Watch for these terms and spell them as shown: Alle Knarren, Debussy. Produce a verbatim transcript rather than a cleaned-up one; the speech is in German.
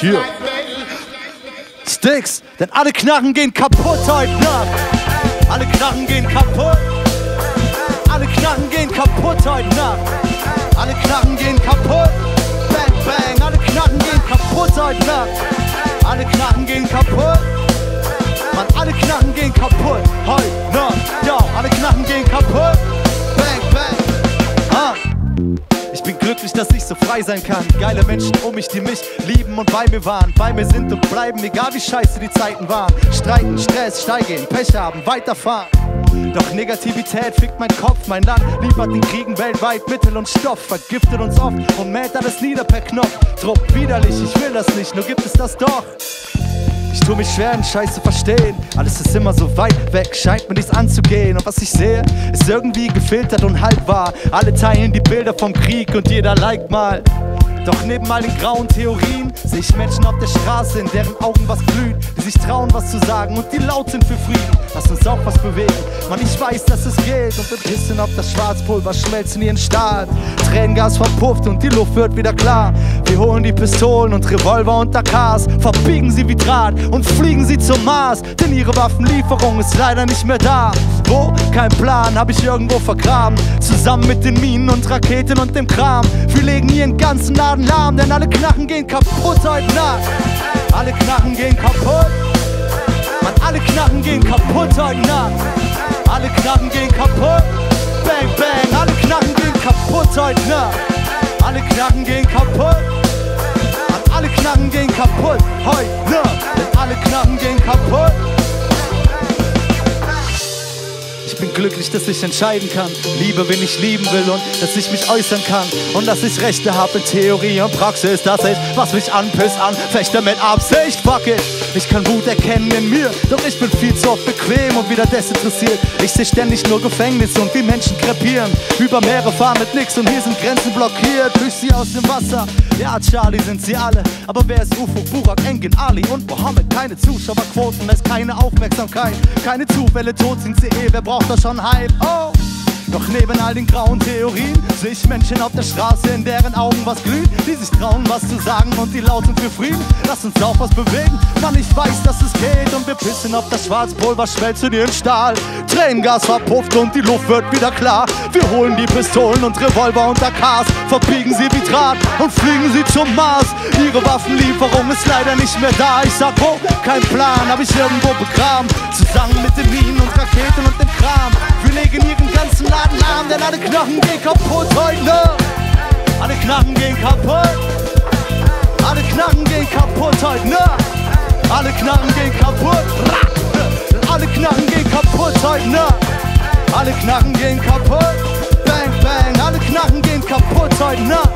Hier. Sticks, denn alle Knarren gehen kaputt heute Nacht. Alle Knarren gehen kaputt. Alle Knarren gehen kaputt heute Nacht. Alle Knarren gehen kaputt. Bang, bang. Alle Knarren gehen kaputt heute Nacht. Alle Knarren gehen kaputt. Mann, alle Knarren gehen kaputt heute Nacht. Ja, alle Knarren gehen kaputt. Bang, bang. Ah. Ich bin glücklich, dass ich so frei sein kann. Geile Menschen um mich, die mich lieben und bei mir waren. Bei mir sind und bleiben, egal wie scheiße die Zeiten waren. Streiten, Stress, steigen, Pech haben, weiterfahren. Doch Negativität fickt mein Kopf, mein Land liefert den Kriegen weltweit Mittel und Stoff, vergiftet uns oft und mäht alles nieder per Knopf. Druck widerlich, ich will das nicht, nur gibt es das doch. Ich tu mich schwer, den Scheiß zu verstehen. Alles ist immer so weit weg, scheint mir nichts anzugehen. Und was ich sehe, ist irgendwie gefiltert und halbwahr. Alle teilen die Bilder vom Krieg und jeder liked mal. Doch neben all den grauen Theorien sehe ich Menschen auf der Straße, in deren Augen was blüht, die sich trauen, was zu sagen und die laut sind für Frieden. Lass uns auch was bewegen, man, ich weiß, dass es geht. Und ein bisschen auf das Schwarzpulver schmelzen ihren Stahl. Tränengas verpufft und die Luft wird wieder klar. Wir holen die Pistolen und Revolver und A Ks, verbiegen sie wie Draht und fliegen sie zum Mars. Denn ihre Waffenlieferung ist leider nicht mehr da. Wo? Kein Plan, hab ich irgendwo vergraben. Zusammen mit den Minen und Raketen und dem Kram. Wir legen ihren ganzen Arm. Lahm, denn alle Knarren gehen kaputt heute Nacht. Alle Knarren gehen kaputt. Mann, alle Knarren gehen kaputt heute Nacht. Alle Knarren gehen kaputt. Bang, bang. Alle Knarren gehen kaputt heute Nacht. Alle Knarren gehen kaputt. Mann, alle Knarren gehen kaputt heute Nacht. Denn alle Knarren gehen kaputt. Ich bin glücklich, dass ich entscheiden kann, liebe, wen ich lieben will und dass ich mich äußern kann. Und dass ich Rechte habe in Theorie und Praxis, dass ich, was mich anpisst, anfechte mit Absicht. Fuck it, ich kann Wut erkennen in mir, doch ich bin viel zu oft bequem und wieder desinteressiert. Ich sehe ständig nur Gefängnisse und wie Menschen krepieren. Über Meere fahren mit nix und hier sind Grenzen blockiert. Durch sie aus dem Wasser, ja Charlie sind sie alle. Aber wer ist UFO, Burak, Engin, Ali und Mohammed? Keine Zuschauerquoten, es keine Aufmerksamkeit, keine Zufälle, tot sind sie eh, wer braucht doch schon Hype, oh! Doch neben all den grauen Theorien sehe ich Menschen auf der Straße, in deren Augen was glüht, die sich trauen, was zu sagen und die laut sind für Frieden. Lass uns auch was bewegen, Mann, ich weiß, dass es geht. Und wir pissen auf das Schwarzpulver, schmelzt in ihren Stahl. Tränengas verpufft und die Luft wird wieder klar. Wir holen die Pistolen und Revolver und A Ks, verbiegen sie wie Draht und fliegen sie zum Mars. Ihre Waffenlieferung ist leider nicht mehr da. Ich sag, oh, kein Plan, hab ich irgendwo begraben. Zusammen mit den Minen und Raketen und dem Kram. Wir legen ihren ganzen Laden. Denn alle Knarren gehen kaputt heute Nacht. Alle Knarren gehen kaputt. Alle Knarren gehen kaputt heute Nacht. Alle Knarren gehen kaputt. Alle Knarren gehen kaputt heute Nacht. Alle Knarren gehen kaputt. Bang, bang. Alle Knarren gehen kaputt heute Nacht.